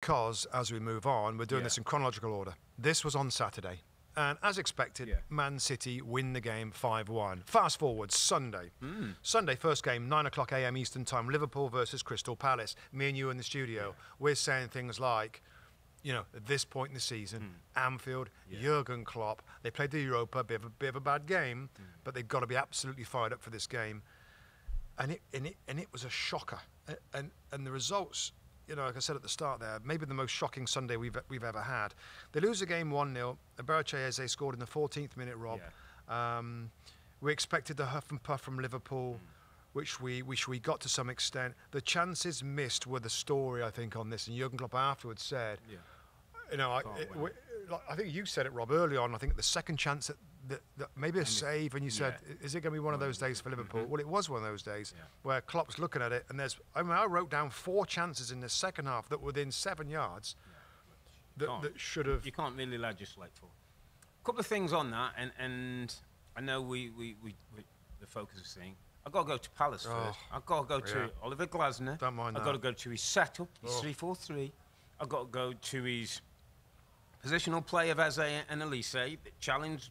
because as we move on, we're doing this in chronological order. This was on Saturday. And as expected, Man City win the game 5-1. Fast forward, Sunday. Sunday, first game, 9:00 a.m. Eastern time, Liverpool versus Crystal Palace. Me and you in the studio, we're saying things like, you know, at this point in the season, Anfield, Jürgen Klopp, they played the Europa, bit of a bad game, but they've got to be absolutely fired up for this game. And it was a shocker. And the results, you know, like I said at the start there, maybe the most shocking Sunday we've ever had. They lose the game 1-0. Eberechi Eze scored in the 14th minute, Rob. Yeah. We expected the huff and puff from Liverpool, which we got to some extent. The chances missed were the story, I think, on this. And Jurgen Klopp afterwards said, you know, I think you said it, Rob, early on, I think the second chance that maybe a save, and you said, is it going to be one of those days for Liverpool? Well, it was one of those days where Klopp's looking at it, and there's, I mean, I wrote down 4 chances in the second half that were within 7 yards that should have... You can't really legislate for. A couple of things on that, and I know we the focus is saying, I've got to go to Palace first. I've got to go to Oliver Glasner. Don't mind that. I've got to go to his setup, his 3-4-3. I've got to go to his positional play of Eze and Olise that challenged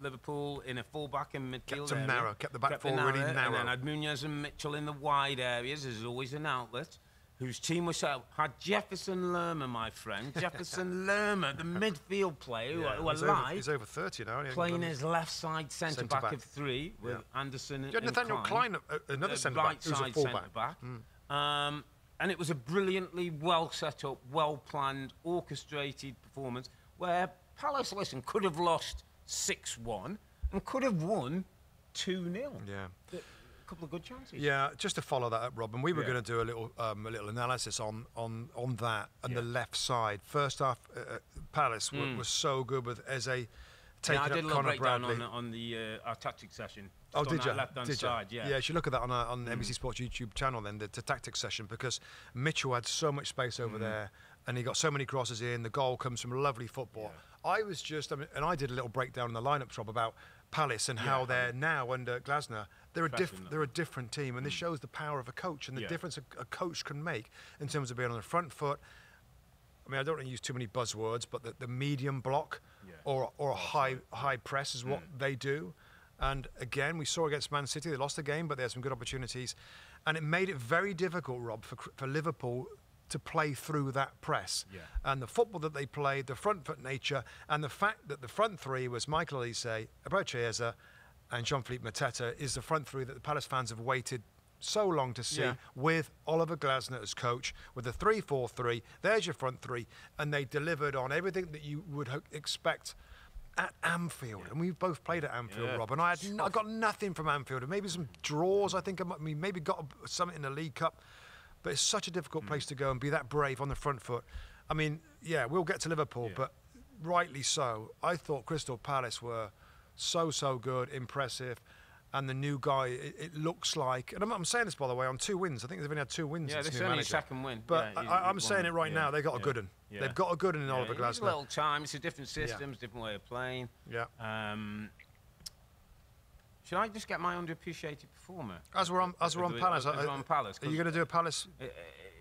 Liverpool in a full-back and midfield area. Narrow, kept the back four really narrow. And then had Nunez and Mitchell in the wide areas. There's always an outlet. Whose team was set up had Jefferson Lerma, my friend. Jefferson Lerma, the midfield player who I like. He's over 30 now. Playing his left side centre-back of 3 with Anderson and Nathaniel Clyne, another centre-back, right who's a full-back. And it was a brilliantly well-set-up, well-planned, orchestrated performance where Palace, listen, could have lost 6-1 and could have won 2-0. Yeah, a couple of good chances. Yeah, just to follow that up, Robin, we were going to do a little analysis on that and the left side. First half, Palace was so good with Eze taking up Conor Bradley. I did a little breakdown on our tactics session. Oh, did you? Left-hand side, yeah, you should look at that on the NBC Sports YouTube channel then, the tactics session, because Mitchell had so much space over there and he got so many crosses in. The goal comes from lovely football. Yeah. I was just, I mean, and I did a little breakdown in the lineups, Rob, about Palace and how they're now under Glasner. They're a different team, and this shows the power of a coach and the difference a coach can make in terms of being on the front foot. I mean, I don't want to use too many buzzwords, but the medium block or a high press is what they do. And again, we saw against Man City, they lost the game, but they had some good opportunities, and it made it very difficult, Rob, for Liverpool to play through that press. Yeah. And the football that they played, the front foot nature, and the fact that the front three was Michael Olise, Eberechi Eze, and Jean-Philippe Mateta is the front three that the Palace fans have waited so long to see with Oliver Glasner as coach, with the 3-4-3, there's your front three, and they delivered on everything that you would expect at Anfield. And we've both played at Anfield, Rob, and I got nothing from Anfield, and maybe some draws, I think, we maybe got something in the League Cup. But it's such a difficult place to go and be that brave on the front foot. I mean, yeah, we'll get to Liverpool, but rightly so. I thought Crystal Palace were so good, impressive, and the new guy, it looks like, and I'm saying this, by the way, on 2 wins. I think they've only had 2 wins. Yeah, this is only his second win. But yeah, I'm saying it right now, they've got a good one. Yeah. They've got a good one in Oliver Glasner. It's a little time, it's a different systems, different way of playing. Yeah. Should I just get my underappreciated performer? As we're on Palace. Are you going to do a Palace? It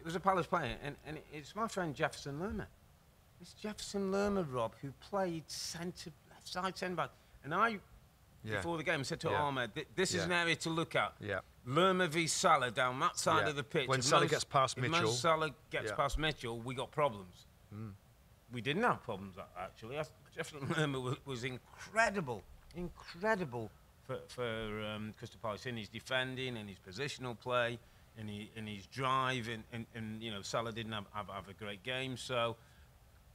was a Palace player, and it's my friend Jefferson Lerma. It's Jefferson Lerma, Rob, who played left side centre back. And I, before the game, said to Ahmed, this is an area to look at. Yeah. Lerma v Salah down that side of the pitch. When Salah gets past Mitchell. When Salah gets past Mitchell, we got problems. We didn't have problems, actually. Jefferson Lerma was incredible. For Crystal Palace in his defending, in his positional play, in his drive, and you know, Salah didn't have a great game. So,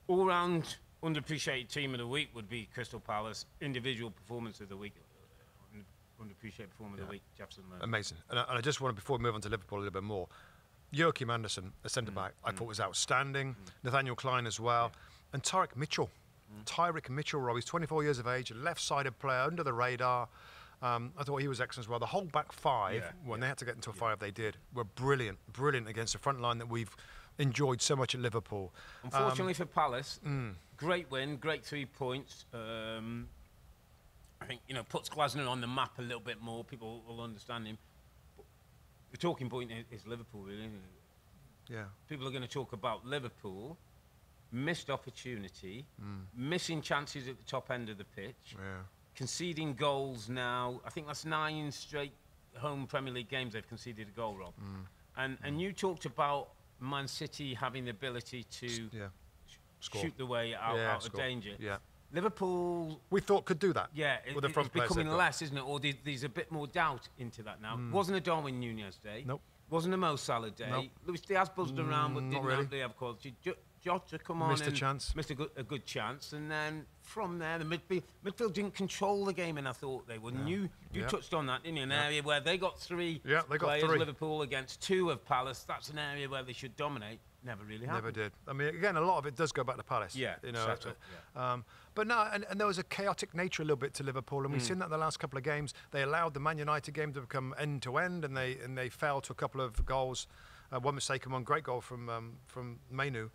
all-round underappreciated team of the week would be Crystal Palace. Individual performance of the week, underappreciated performance of the week, Jefferson Lerma. Amazing. And I just want to, before we move on to Liverpool a little bit more, Joachim Anderson, a centre-back, I thought was outstanding. Nathaniel Clyne as well. And Tyrick Mitchell. Rob, he's 24 years of age, a left-sided player, under the radar. I thought he was excellent as well. The whole back five, when they had to get into a five, they did, were brilliant against the front line that we've enjoyed so much at Liverpool. Unfortunately for Palace, great win, great 3 points. I think, you know, puts Glasner on the map a little bit more. People will understand him. But the talking point is Liverpool, really. Yeah. People are going to talk about Liverpool, missed opportunity, missing chances at the top end of the pitch, conceding goals now. I think that's 9 straight home Premier League games they've conceded a goal, Rob. And you talked about Man City having the ability to shoot the way out of danger. Liverpool... We thought could do that. Yeah, it's becoming less, isn't it? Or there's a bit more doubt into that now. Wasn't a Darwin Nunez day. Nope. Wasn't a Mo Salah day. Nope. Luis Diaz buzzed around but didn't really have quality. Jota come on missed a good chance. And then from there, the midfield didn't control the game, and I thought they would. Yeah. And you touched on that, didn't you? An area where they got three players, Liverpool against 2 of Palace. That's an area where they should dominate. Never really happened. Never did. I mean, again, a lot of it does go back to Palace. Yeah, you know. Exactly. But no, and there was a chaotic nature a little bit to Liverpool, and we've seen that in the last couple of games. They allowed the Man United game to become end to end, and they fell to a couple of goals, one mistake and one great goal from Maynou.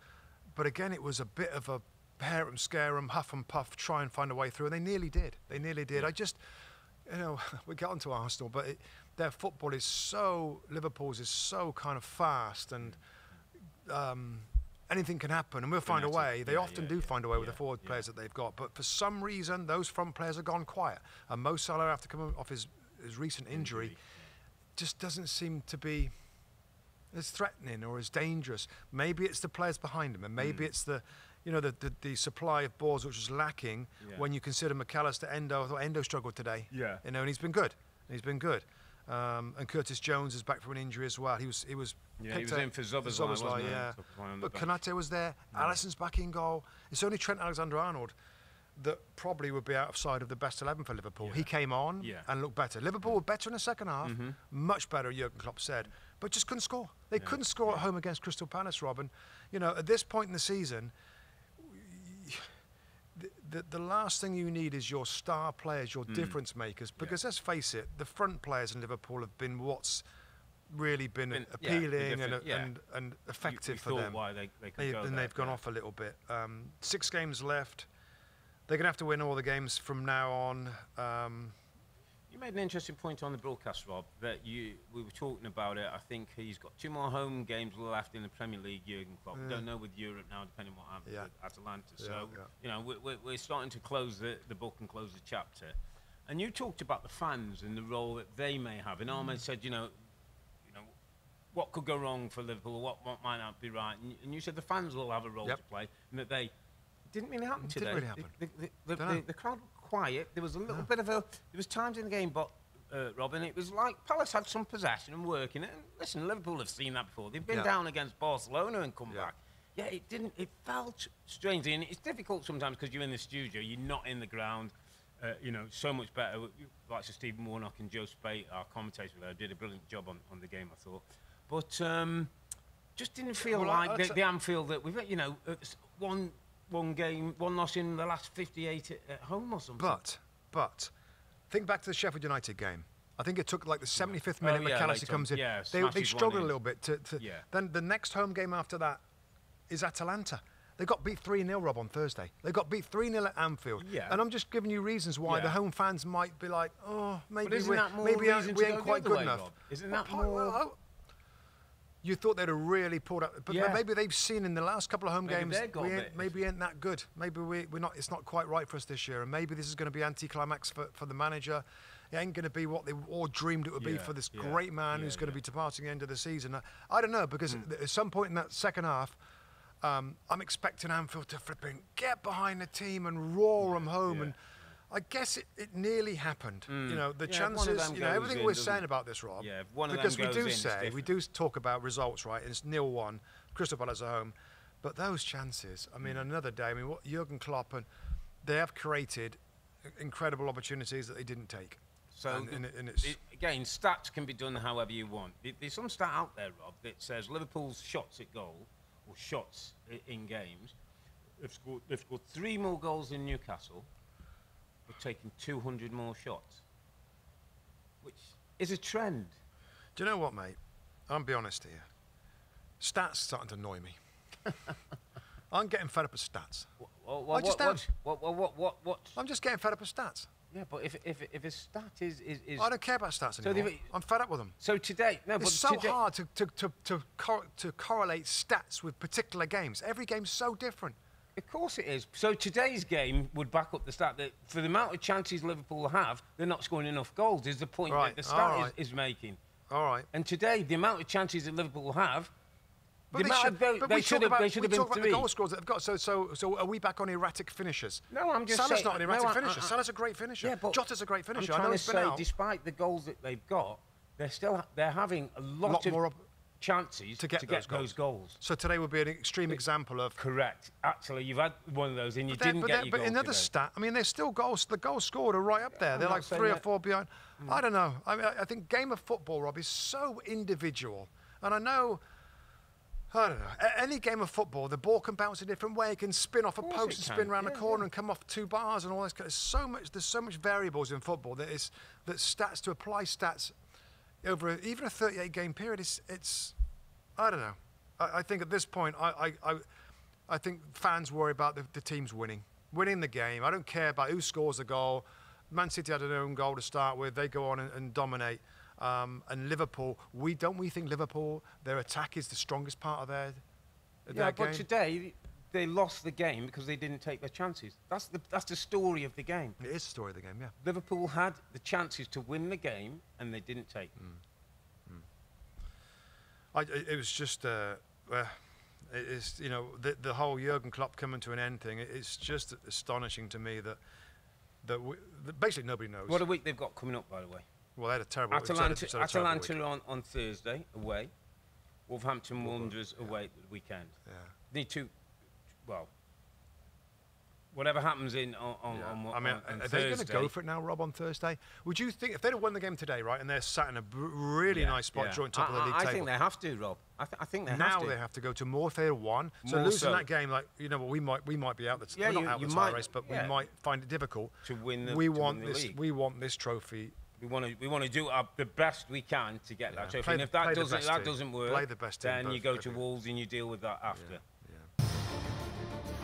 But again, it was a bit of a pair and scare and huff and puff, try and find a way through, and they nearly did. They nearly did. I just, you know, we get onto Arsenal, but their football is so, Liverpool's is so kind of fast and. Anything can happen, and we'll find a way. They often do find a way with the forward players that they've got, but for some reason, those front players have gone quiet. And Mo Salah, after coming off his recent injury, just doesn't seem to be as threatening or as dangerous. Maybe it's the players behind him, and maybe it's the, you know, the supply of balls which was lacking when you consider McAllister, Endo. I thought Endo struggled today. Yeah, you know, and he's been good. He's been good. And Curtis Jones is back from an injury as well. He was he was in for Zobazlai, but Konate was there. Alisson's back in goal. It's only Trent Alexander-Arnold that probably would be outside of the best 11 for Liverpool. He came on and looked better. Liverpool were better in the second half, much better, Jürgen Klopp said, but just couldn't score. They couldn't score at home against Crystal Palace, Rob. And, you know, at this point in the season, the last thing you need is your star players, your difference makers, because let's face it, the front players in Liverpool have been what's really been appealing and effective for them. Why they've gone off a little bit. 6 games left. They're going to have to win all the games from now on. You made an interesting point on the broadcast, Rob, that we were talking about it. I think he's got 2 more home games left in the Premier League, Jurgen Klopp. We don't know with Europe now, depending on what happens with Atalanta. So, you know, we're starting to close the book and close the chapter. And you talked about the fans and the role that they may have. And Ahmed said, you know, what could go wrong for Liverpool, what might not be right? And you said the fans will have a role to play, and that they didn't really happen today. Didn't really happen. The crowd... Quiet. There was a little bit of a. There was times in the game, but Robin, it was like Palace had some possession and work in it. And listen, Liverpool have seen that before. They've been down against Barcelona and come back. Yeah, it didn't. It felt strangely, and it's difficult sometimes because you're in the studio, you're not in the ground. You know, so much better. Like Stephen Warnock and Joe Spate, our commentator there, did a brilliant job on the game, I thought. But just didn't feel like the Anfield that we've, you know, one game, 1 loss in the last 58 at home or something. But, think back to the Sheffield United game. I think it took like the 75th minute McAllister comes in. Yeah, they struggled a little bit. Then the next home game after that is Atalanta. They got beat 3-0, Rob, on Thursday. They got beat 3-0 at Anfield. Yeah. And I'm just giving you reasons why the home fans might be like, oh, maybe we ain't quite good enough. Isn't that more... You thought they'd have really pulled up, but maybe they've seen in the last couple of home games, maybe we ain't that good. Maybe we're not. It's not quite right for us this year, and maybe this is going to be anti-climax for the manager. It ain't going to be what they all dreamed it would be for this great man who's going to be departing at the end of the season. I don't know, because at some point in that second half, I'm expecting Anfield to flipping get behind the team and roar them home and. I guess it nearly happened. You know, the chances, you know, everything we're saying about this, Rob, because we do talk about results, right? And it's 0-1, Crystal Palace at home. But those chances, I mean, another day, I mean, what Jurgen Klopp and they have created incredible opportunities that they didn't take. So, again, stats can be done however you want. There's some stat out there, Rob, that says Liverpool's shots at goal, or shots in games, they've scored 3 more goals than Newcastle. We're taking 200 more shots, which is a trend. Do you know what, mate? I'll be honest here. Stats starting to annoy me. I'm getting fed up with stats. I'm just getting fed up with stats. Yeah, but if his stat is I don't care about stats anymore. So I'm fed up with them. So today, no, it's but so today hard to correlate stats with particular games. Every game's so different. Of course it is. So today's game would back up the stat that for the amount of chances Liverpool have, they're not scoring enough goals. Is the point that the stat is making? All right. And today, the amount of chances that Liverpool have. But they should have been three. We talk about the goal scorers that they've got, so are we back on erratic finishers? No, I'm just saying... Salah's not an erratic finisher. Salah's a great finisher. Yeah, but Jota's a great finisher. I'm trying to say, despite the goals that they've got, they're still having a lot more chances to get those goals. So today would be an extreme example of... Correct. Actually, you've had one of those and you didn't get your goal. But another stat, I mean, they're still goals. The goals scored are right up there. They're like 3 or 4 behind. I don't know. I mean, I think game of football, Rob, is so individual. And I don't know. Any game of football, the ball can bounce a different way. It can spin off a post, spin around a corner, and come off 2 bars, and all this. There's so much variables in football that stats to apply stats over even a 38-game period. It's I don't know. I think at this point, I think fans worry about the teams winning the game. I don't care about who scores the goal. Man City had their own goal to start with. They go on and dominate. And Liverpool, we think Liverpool, their attack is the strongest part of their game. Yeah, but today they lost the game because they didn't take their chances. That's the story of the game. It is the story of the game, yeah. Liverpool had the chances to win the game and they didn't take them. It was just, you know, the whole Jürgen Klopp coming to an end thing. It's just astonishing to me that basically nobody knows. What a week they've got coming up, by the way. Well, they had a terrible Atalanta on Thursday, away. Wolverhampton Wanderers away at the weekend. Yeah. Need to, well, whatever happens on Thursday. Are they going to go for it now, Rob, on Thursday? Would you think, if they'd have won the game today, right, and they're sat in a really nice spot joint top of the league table? I think they have to, Rob. I think they have to. Now they have to go to more if they had won. So losing that game, like, you know what, we might be out of the title race, but we might find it difficult. To win the league. We want this trophy. We want to do the best we can to get that trophy. And if that doesn't work, then you go to Wolves and you deal with that after. Yeah. Yeah.